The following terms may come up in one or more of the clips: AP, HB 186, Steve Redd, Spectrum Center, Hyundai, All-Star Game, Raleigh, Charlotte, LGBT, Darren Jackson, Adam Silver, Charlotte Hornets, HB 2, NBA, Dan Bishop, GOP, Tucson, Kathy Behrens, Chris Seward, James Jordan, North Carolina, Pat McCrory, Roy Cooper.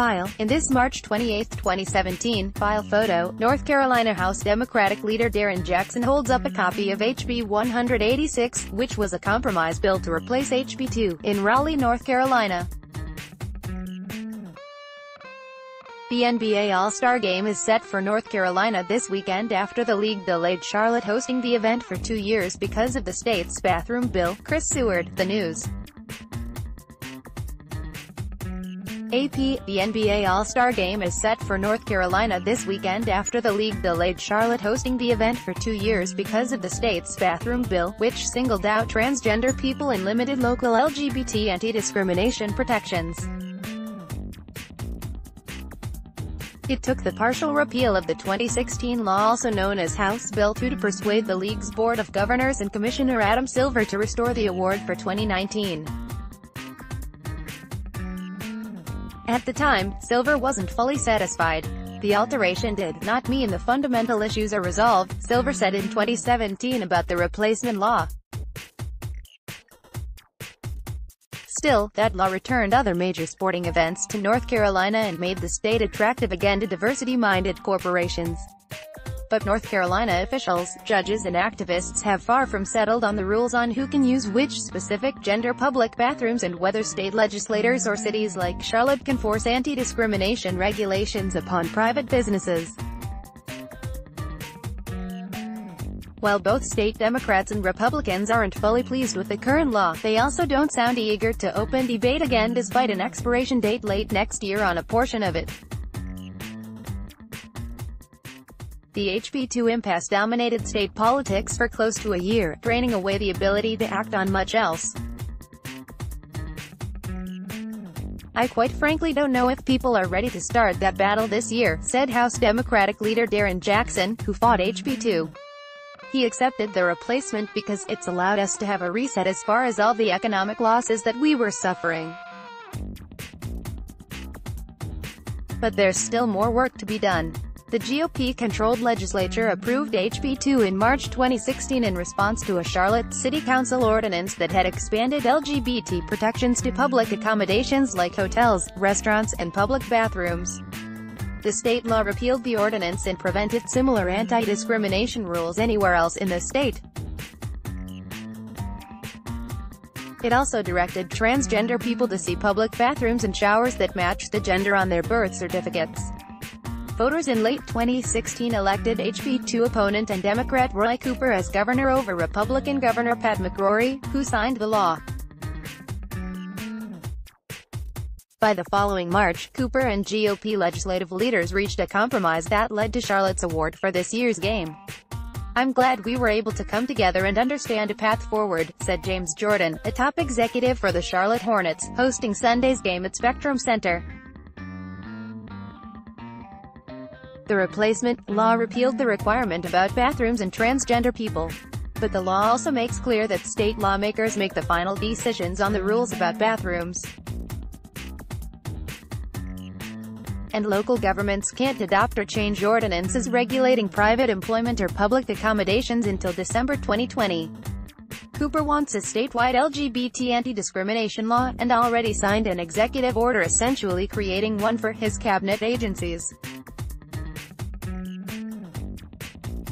file. In this March 28, 2017, file photo, North Carolina House Democratic leader Darren Jackson holds up a copy of HB 186, which was a compromise bill to replace HB 2, in Raleigh, North Carolina. The NBA All-Star Game is set for North Carolina this weekend after the league delayed Charlotte hosting the event for 2 years because of the state's bathroom bill. Chris Seward, The News. AP, the NBA All-Star Game is set for North Carolina this weekend after the league delayed Charlotte hosting the event for 2 years because of the state's bathroom bill, which singled out transgender people and limited local LGBT anti-discrimination protections. It took the partial repeal of the 2016 law also known as House Bill 2 to persuade the league's Board of Governors and Commissioner Adam Silver to restore the award for 2019. At the time, Silver wasn't fully satisfied. The alteration did not mean the fundamental issues are resolved, Silver said in 2017 about the replacement law. Still, that law returned other major sporting events to North Carolina and made the state attractive again to diversity-minded corporations. But North Carolina officials, judges and activists have far from settled on the rules on who can use which specific gender public bathrooms and whether state legislators or cities like Charlotte can force anti-discrimination regulations upon private businesses. While both state Democrats and Republicans aren't fully pleased with the current law, they also don't sound eager to open debate again despite an expiration date late next year on a portion of it. The HB 2 impasse dominated state politics for close to a year, draining away the ability to act on much else. "I quite frankly don't know if people are ready to start that battle this year," said House Democratic leader Darren Jackson, who fought HB 2. He accepted the replacement because it's allowed us to have a reset as far as all the economic losses that we were suffering. But there's still more work to be done. The GOP-controlled legislature approved HB 2 in March 2016 in response to a Charlotte City Council ordinance that had expanded LGBT protections to public accommodations like hotels, restaurants, and public bathrooms. The state law repealed the ordinance and prevented similar anti-discrimination rules anywhere else in the state. It also directed transgender people to see public bathrooms and showers that match the gender on their birth certificates. Voters in late 2016 elected HB 2 opponent and Democrat Roy Cooper as governor over Republican Governor Pat McCrory, who signed the law. By the following March, Cooper and GOP legislative leaders reached a compromise that led to Charlotte's award for this year's game. "I'm glad we were able to come together and understand a path forward," said James Jordan, a top executive for the Charlotte Hornets, hosting Sunday's game at Spectrum Center. The replacement law repealed the requirement about bathrooms and transgender people. But the law also makes clear that state lawmakers make the final decisions on the rules about bathrooms. And local governments can't adopt or change ordinances regulating private employment or public accommodations until December 2020. Cooper wants a statewide LGBT anti-discrimination law, and already signed an executive order essentially creating one for his cabinet agencies.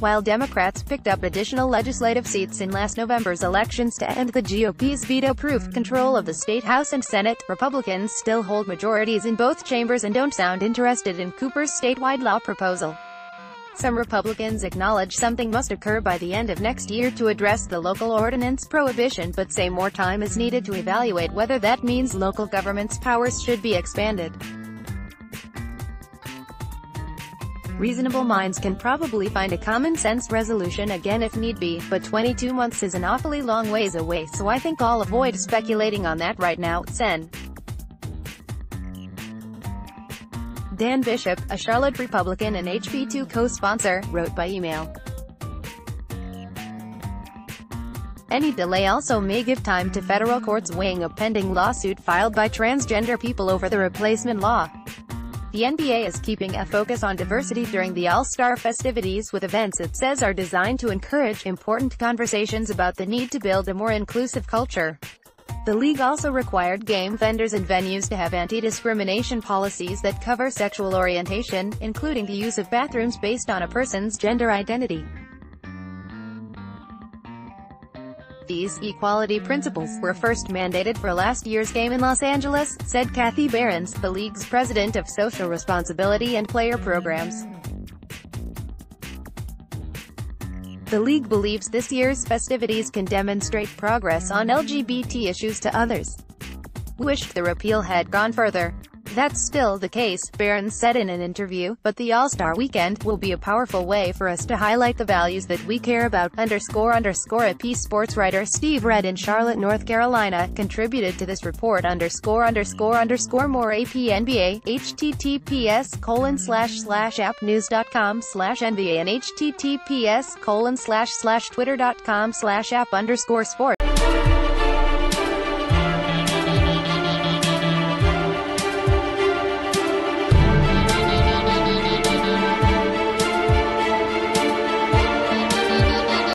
While Democrats picked up additional legislative seats in last November's elections to end the GOP's veto-proof control of the State House and Senate, Republicans still hold majorities in both chambers and don't sound interested in Cooper's statewide law proposal. Some Republicans acknowledge something must occur by the end of next year to address the local ordinance prohibition, but say more time is needed to evaluate whether that means local government's powers should be expanded. Reasonable minds can probably find a common-sense resolution again if need be, but 22 months is an awfully long ways away, so I think I'll avoid speculating on that right now, Sen. Dan Bishop, a Charlotte Republican and HB 2 co-sponsor, wrote by email. Any delay also may give time to federal courts weighing a pending lawsuit filed by transgender people over the replacement law. The NBA is keeping a focus on diversity during the All-Star festivities with events it says are designed to encourage important conversations about the need to build a more inclusive culture. The league also required game vendors and venues to have anti-discrimination policies that cover sexual orientation, including the use of bathrooms based on a person's gender identity. These equality principles were first mandated for last year's game in Los Angeles, said Kathy Behrens, the league's president of social responsibility and player programs. The league believes this year's festivities can demonstrate progress on LGBT issues to others who wished the repeal had gone further. That's still the case, Behrens said in an interview, but the All-Star Weekend will be a powerful way for us to highlight the values that we care about, AP sports writer Steve Redd in Charlotte, North Carolina, contributed to this report. More AP NBA, https://appnews.com/NBA and https://twitter.com/app_sports.